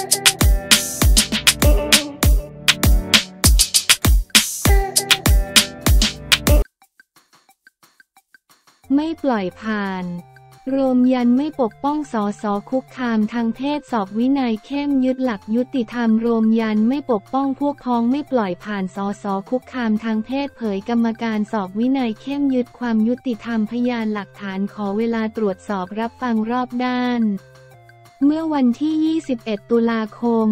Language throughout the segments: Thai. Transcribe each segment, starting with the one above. ไม่ปล่อยผ่านโรมยันไม่ปกป้องสสคุกคามทางเพศสอบวินัยเข้มยึดหลักยุติธรรมโรมยันไม่ปกป้องพวกพ้องไม่ปล่อยผ่านสสคุกคามทางเพศเผยกรรมการสอบวินัยเข้มยึดความยุติธรรมพยานหลักฐานขอเวลาตรวจสอบรับฟังรอบด้านเมื่อวันที่21ตุลาคม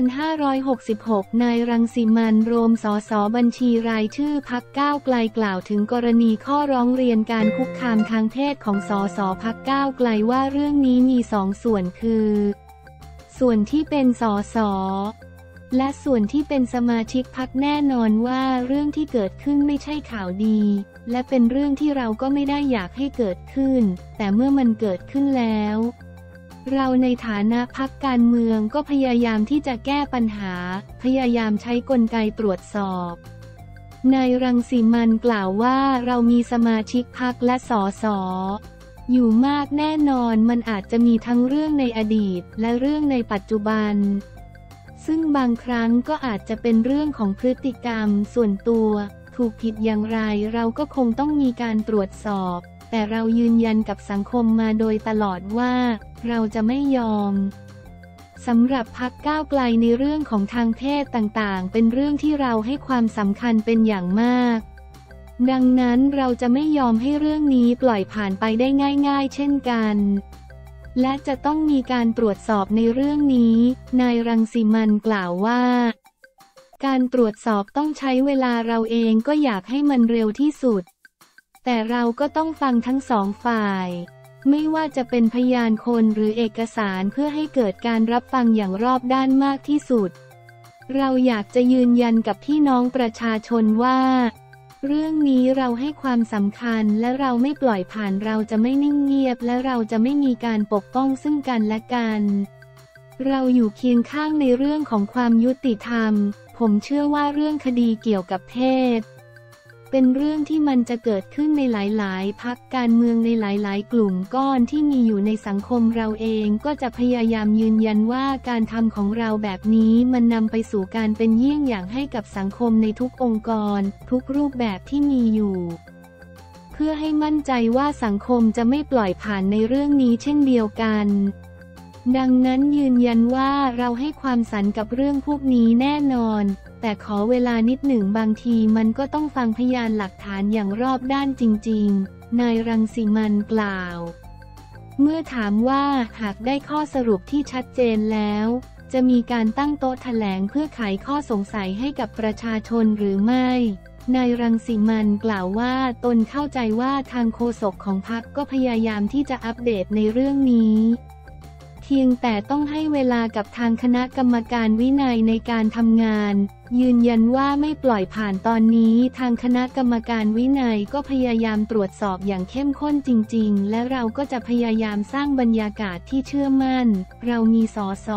2566 นายรังสิมันต์โรม สส.บัญชีรายชื่อพรรคก้าวไกลกล่าวถึงกรณีข้อร้องเรียนการคุกคามทางเพศของสส.พรรคก้าวไกลว่าเรื่องนี้มี2ส่วนคือส่วนที่เป็นสส.และส่วนที่เป็นสมาชิกพรรคแน่นอนว่าเรื่องที่เกิดขึ้นไม่ใช่ข่าวดีและเป็นเรื่องที่เราก็ไม่ได้อยากให้เกิดขึ้นแต่เมื่อมันเกิดขึ้นแล้วเราในฐานะพรรคการเมืองก็พยายามที่จะแก้ปัญหาพยายามใช้กลไกตรวจสอบนายรังสิมันต์กล่าวว่าเรามีสมาชิกพรรคและสส.อยู่มากแน่นอนมันอาจจะมีทั้งเรื่องในอดีตและเรื่องในปัจจุบันซึ่งบางครั้งก็อาจจะเป็นเรื่องของพฤติกรรมส่วนตัวถูกผิดอย่างไรเราก็คงต้องมีการตรวจสอบแต่เรายืนยันกับสังคมมาโดยตลอดว่าเราจะไม่ยอมสำหรับพรรคก้าวไกลในเรื่องของทางเพศต่างๆเป็นเรื่องที่เราให้ความสำคัญเป็นอย่างมากดังนั้นเราจะไม่ยอมให้เรื่องนี้ปล่อยผ่านไปได้ง่ายๆเช่นกันและจะต้องมีการตรวจสอบในเรื่องนี้นายรังสิมันต์กล่าวว่าการตรวจสอบต้องใช้เวลาเราเองก็อยากให้มันเร็วที่สุดแต่เราก็ต้องฟังทั้งสองฝ่ายไม่ว่าจะเป็นพยานคนหรือเอกสารเพื่อให้เกิดการรับฟังอย่างรอบด้านมากที่สุดเราอยากจะยืนยันกับพี่น้องประชาชนว่าเรื่องนี้เราให้ความสำคัญและเราไม่ปล่อยผ่านเราจะไม่นิ่งเงียบและเราจะไม่มีการปกป้องซึ่งกันและกันเราอยู่เคียงข้างในเรื่องของความยุติธรรมผมเชื่อว่าเรื่องคดีเกี่ยวกับเพศเป็นเรื่องที่มันจะเกิดขึ้นในหลายๆพรรคการเมืองในหลายๆกลุ่มก้อนที่มีอยู่ในสังคมเราเองก็จะพยายามยืนยันว่าการทำของเราแบบนี้มันนำไปสู่การเป็นเยี่ยงอย่างให้กับสังคมในทุกองค์กรทุกรูปแบบที่มีอยู่เพื่อให้มั่นใจว่าสังคมจะไม่ปล่อยผ่านในเรื่องนี้เช่นเดียวกันดังนั้นยืนยันว่าเราให้ความสันกับเรื่องพวกนี้แน่นอนแต่ขอเวลานิดหนึ่งบางทีมันก็ต้องฟังพยานหลักฐานอย่างรอบด้านจริงๆนายรังสิมันต์กล่าวเมื่อถามว่าหากได้ข้อสรุปที่ชัดเจนแล้วจะมีการตั้งโต๊ะแถลงเพื่อไขข้อสงสัยให้กับประชาชนหรือไม่นายรังสิมันต์กล่าวว่าตนเข้าใจว่าทางโฆษกของพรรคก็พยายามที่จะอัปเดตในเรื่องนี้เพียงแต่ต้องให้เวลากับทางคณะกรรมการวินัยในการทำงานยืนยันว่าไม่ปล่อยผ่านตอนนี้ทางคณะกรรมการวินัยก็พยายามตรวจสอบอย่างเข้มข้นจริงๆและเราก็จะพยายามสร้างบรรยากาศที่เชื่อมั่นเรามีสส.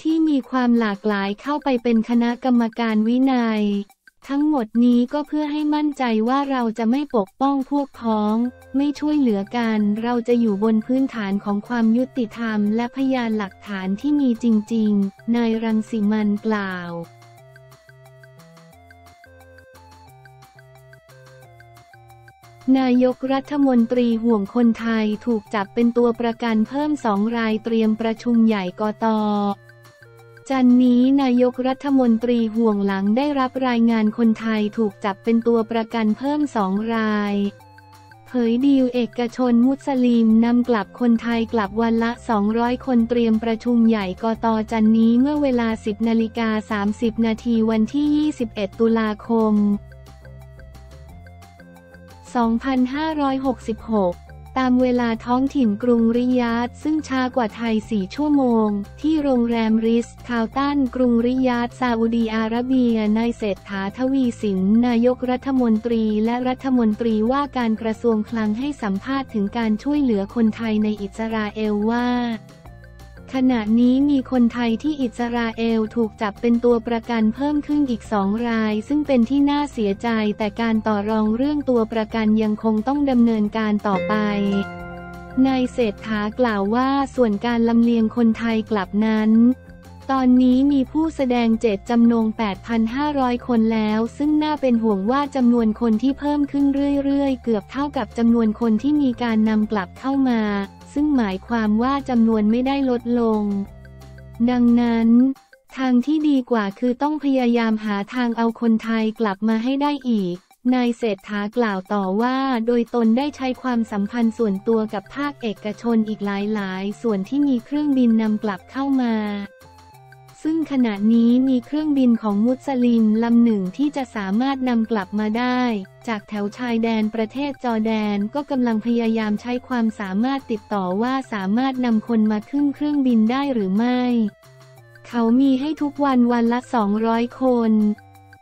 ที่มีความหลากหลายเข้าไปเป็นคณะกรรมการวินัยทั้งหมดนี้ก็เพื่อให้มั่นใจว่าเราจะไม่ปกป้องพวกพ้องไม่ช่วยเหลือกันเราจะอยู่บนพื้นฐานของความยุติธรรมและพยานหลักฐานที่มีจริงๆนายรังสิมันต์กล่าวนายกรัฐมนตรีห่วงคนไทยถูกจับเป็นตัวประกันเพิ่ม2 รายเตรียมประชุมใหญ่กต.จันทร์นี้นายกรัฐมนตรีห่วงหลังได้รับรายงานคนไทยถูกจับเป็นตัวประกันเพิ่ม2 รายเผยดีลเอกชนมุสลิมนำกลับคนไทยกลับวันละ200คนเตรียมประชุมใหญ่กต.จันทร์นี้เมื่อเวลา 10.30 นาทีวันที่21ตุลาคม2566ตามเวลาท้องถิ่นกรุงริยาดซึ่งช้ากว่าไทย4 ชั่วโมงที่โรงแรมริสคาวตันกรุงริยาดซาอุดีอาระเบียนายเศรษฐาทวีสินนายกรัฐมนตรีและรัฐมนตรีว่าการกระทรวงคลังให้สัมภาษณ์ถึงการช่วยเหลือคนไทยในอิสราเอลว่าขณะนี้มีคนไทยที่อิสราเอลถูกจับเป็นตัวประกันเพิ่มขึ้นอีก2 รายซึ่งเป็นที่น่าเสียใจแต่การต่อรองเรื่องตัวประกันยังคงต้องดำเนินการต่อไป นายเศรษฐากล่าวว่าส่วนการลำเลียงคนไทยกลับนั้นตอนนี้มีผู้แสดงเจตจำนง 8,500 คนแล้วซึ่งน่าเป็นห่วงว่าจำนวนคนที่เพิ่มขึ้นเรื่อยๆเกือบเท่ากับจำนวนคนที่มีการนำกลับเข้ามาซึ่งหมายความว่าจำนวนไม่ได้ลดลงดังนั้นทางที่ดีกว่าคือต้องพยายามหาทางเอาคนไทยกลับมาให้ได้อีกนายเศรษฐากล่าวต่อว่าโดยตนได้ใช้ความสัมพันธ์ส่วนตัวกับภาคเอกชนอีกหลายๆส่วนที่มีเครื่องบินนำกลับเข้ามาซึ่งขณะนี้มีเครื่องบินของมุสลิมลำหนึ่งที่จะสามารถนำกลับมาได้จากแถวชายแดนประเทศจอร์แดนก็กำลังพยายามใช้ความสามารถติดต่อว่าสามารถนำคนมาขึ้นเครื่องบินได้หรือไม่เขามีให้ทุกวันวันละ200คน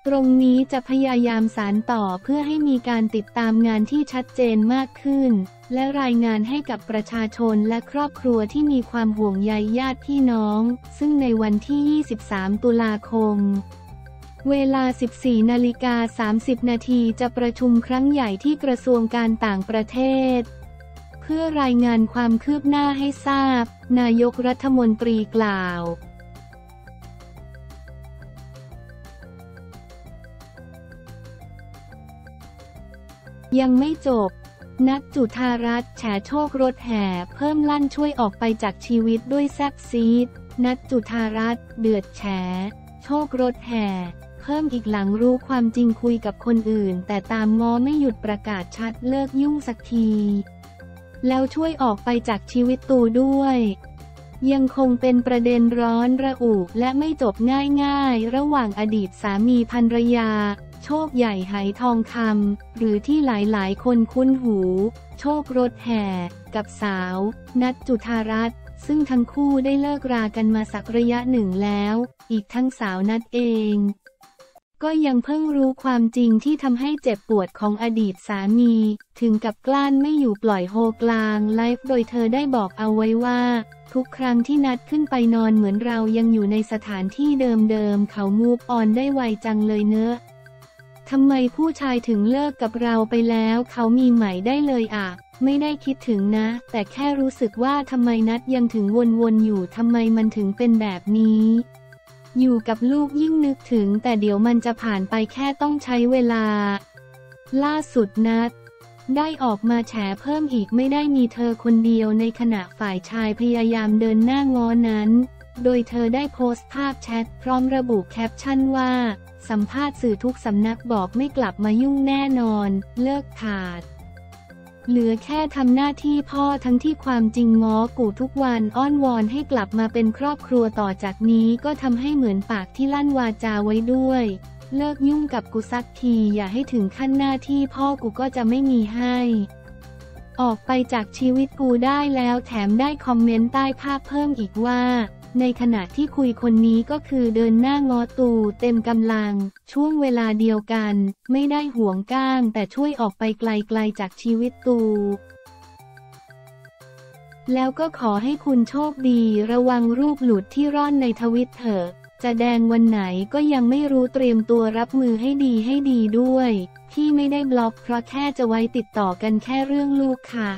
ตรงนี้จะพยายามสานต่อเพื่อให้มีการติดตามงานที่ชัดเจนมากขึ้นและรายงานให้กับประชาชนและครอบครัวที่มีความห่วงใยญาติพี่น้องซึ่งในวันที่23ตุลาคมเวลา 14:30 นาทีจะประชุมครั้งใหญ่ที่กระทรวงการต่างประเทศเพื่อรายงานความคืบหน้าให้ทราบนายกรัฐมนตรีกล่าวยังไม่จบนักจุฑารัตน์แฉโชครถแห่เพิ่มลั่นช่วยออกไปจากชีวิตด้วยแซ่บซีดนักจุฑารัตน์เดือดแฉโชครถแห่เพิ่มอีกหลังรู้ความจริงคุยกับคนอื่นแต่ตามง้อไม่หยุดประกาศชัดเลิกยุ่งสักทีแล้วช่วยออกไปจากชีวิตตูด้วยยังคงเป็นประเด็นร้อนระอุและไม่จบง่ายๆระหว่างอดีตสามีภรรยาโชคใหญ่หายทองคำหรือที่หลายๆคนคุ้นหูโชครถแห่กับสาวนัทจุฑารัตน์ซึ่งทั้งคู่ได้เลิกรากันมาสักระยะหนึ่งแล้วอีกทั้งสาวนัทเองก็ยังเพิ่งรู้ความจริงที่ทำให้เจ็บปวดของอดีตสามีถึงกับกลั้นไม่อยู่ปล่อยโฮกลางไลฟ์โดยเธอได้บอกเอาไว้ว่าทุกครั้งที่นัดขึ้นไปนอนเหมือนเรายังอยู่ในสถานที่เดิมๆเขามูฟออนได้ไวจังเลยเนอะทำไมผู้ชายถึงเลิกกับเราไปแล้วเขามีใหม่ได้เลยอ่ะไม่ได้คิดถึงนะแต่แค่รู้สึกว่าทำไมนัดยังถึงวนๆอยู่ทำไมมันถึงเป็นแบบนี้อยู่กับลูกยิ่งนึกถึงแต่เดี๋ยวมันจะผ่านไปแค่ต้องใช้เวลาล่าสุดนัดได้ออกมาแฉเพิ่มอีกไม่ได้มีเธอคนเดียวในขณะฝ่ายชายพยายามเดินหน้าง้อนั้นโดยเธอได้โพสต์ภาพแชทพร้อมระบุแคปชั่นว่าสัมภาษณ์สื่อทุกสำนักบอกไม่กลับมายุ่งแน่นอนเลิกขาดเหลือแค่ทำหน้าที่พ่อทั้งที่ความจริงง้อกูทุกวันอ้อนวอนให้กลับมาเป็นครอบครัวต่อจากนี้ก็ทำให้เหมือนปากที่ลั่นวาจาไว้ด้วยเลิกยุ่งกับกูสักทีอย่าให้ถึงขั้นหน้าที่พ่อกูก็จะไม่มีให้ออกไปจากชีวิตกูได้แล้วแถมได้คอมเมนต์ใต้ภาพเพิ่มอีกว่าในขณะที่คุยคนนี้ก็คือเดินหน้าง้อตูเต็มกำลังช่วงเวลาเดียวกันไม่ได้ห่วงก้างแต่ช่วยออกไปไกลๆจากชีวิตตูแล้วก็ขอให้คุณโชคดีระวังรูปหลุดที่ร่อนในทวิตเถอะจะแดงวันไหนก็ยังไม่รู้เตรียมตัวรับมือให้ดีด้วยที่ไม่ได้บล็อกเพราะแค่จะไว้ติดต่อกันแค่เรื่องลูกค่ะ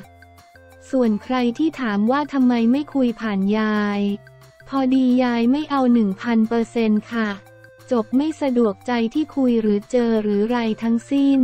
ส่วนใครที่ถามว่าทำไมไม่คุยผ่านยายพอดียายไม่เอา 1,000% ค่ะจบไม่สะดวกใจที่คุยหรือเจอหรือไรทั้งสิ้น